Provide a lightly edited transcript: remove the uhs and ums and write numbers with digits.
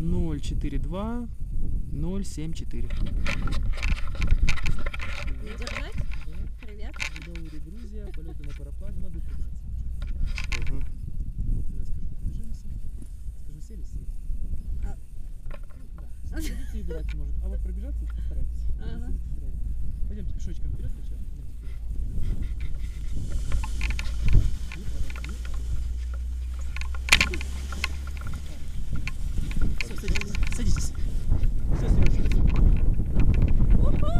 042 074. Не держать? Привет. Видовые регрузия, полеты на параплане, надо придержаться. Угу. Я скажу, прижимся. Скажу, сели, сели. А... Да, сидите и играть можно. А вот пробежаться постарайтесь. Ага. Пойдемте пешочком вперед сначала. Садитесь. Все, Сережа. У-ху!